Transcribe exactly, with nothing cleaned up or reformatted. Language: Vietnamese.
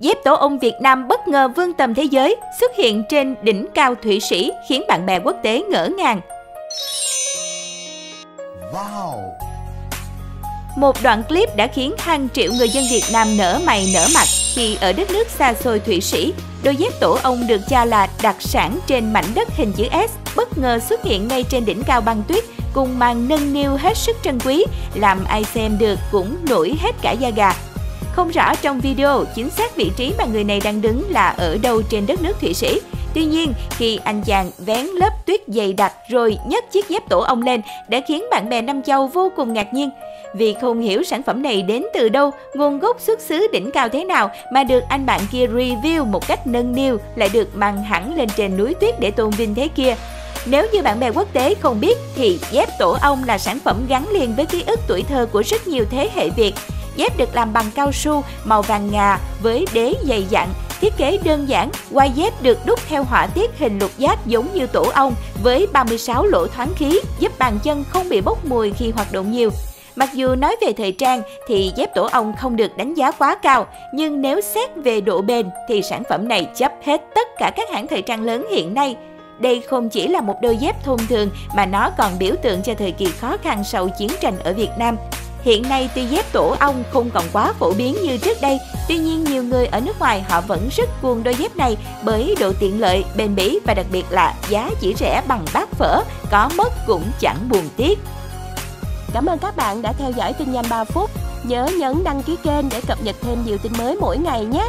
Dép tổ ong Việt Nam bất ngờ vươn tầm thế giới, xuất hiện trên đỉnh cao Thụy Sĩ khiến bạn bè quốc tế ngỡ ngàng. Wow. Một đoạn clip đã khiến hàng triệu người dân Việt Nam nở mày nở mặt khi ở đất nước xa xôi Thụy Sĩ, đôi dép tổ ong được cho là đặc sản trên mảnh đất hình chữ S bất ngờ xuất hiện ngay trên đỉnh cao băng tuyết cùng màn nâng niu hết sức trân quý, làm ai xem được cũng nổi hết cả da gà. Không rõ trong video chính xác vị trí mà người này đang đứng là ở đâu trên đất nước Thụy Sĩ. Tuy nhiên, khi anh chàng vén lớp tuyết dày đặc rồi nhấc chiếc dép tổ ong lên đã khiến bạn bè Nam Châu vô cùng ngạc nhiên. Vì không hiểu sản phẩm này đến từ đâu, nguồn gốc xuất xứ đỉnh cao thế nào mà được anh bạn kia review một cách nâng niu lại được mang hẳn lên trên núi tuyết để tôn vinh thế kia. Nếu như bạn bè quốc tế không biết thì dép tổ ong là sản phẩm gắn liền với ký ức tuổi thơ của rất nhiều thế hệ Việt. Dép được làm bằng cao su, màu vàng ngà với đế dày dặn, thiết kế đơn giản, quai dép được đúc theo họa tiết hình lục giác giống như tổ ong với ba mươi sáu lỗ thoáng khí giúp bàn chân không bị bốc mùi khi hoạt động nhiều. Mặc dù nói về thời trang thì dép tổ ong không được đánh giá quá cao, nhưng nếu xét về độ bền thì sản phẩm này chấp hết tất cả các hãng thời trang lớn hiện nay. Đây không chỉ là một đôi dép thông thường mà nó còn biểu tượng cho thời kỳ khó khăn sau chiến tranh ở Việt Nam. Hiện nay tuy dép tổ ong không còn quá phổ biến như trước đây, tuy nhiên nhiều người ở nước ngoài họ vẫn rất cuồng đôi dép này bởi độ tiện lợi, bền bỉ và đặc biệt là giá chỉ rẻ bằng bát phở, có mất cũng chẳng buồn tiếc. Cảm ơn các bạn đã theo dõi Tin Nhanh ba Phút. Nhớ nhấn đăng ký kênh để cập nhật thêm nhiều tin mới mỗi ngày nhé!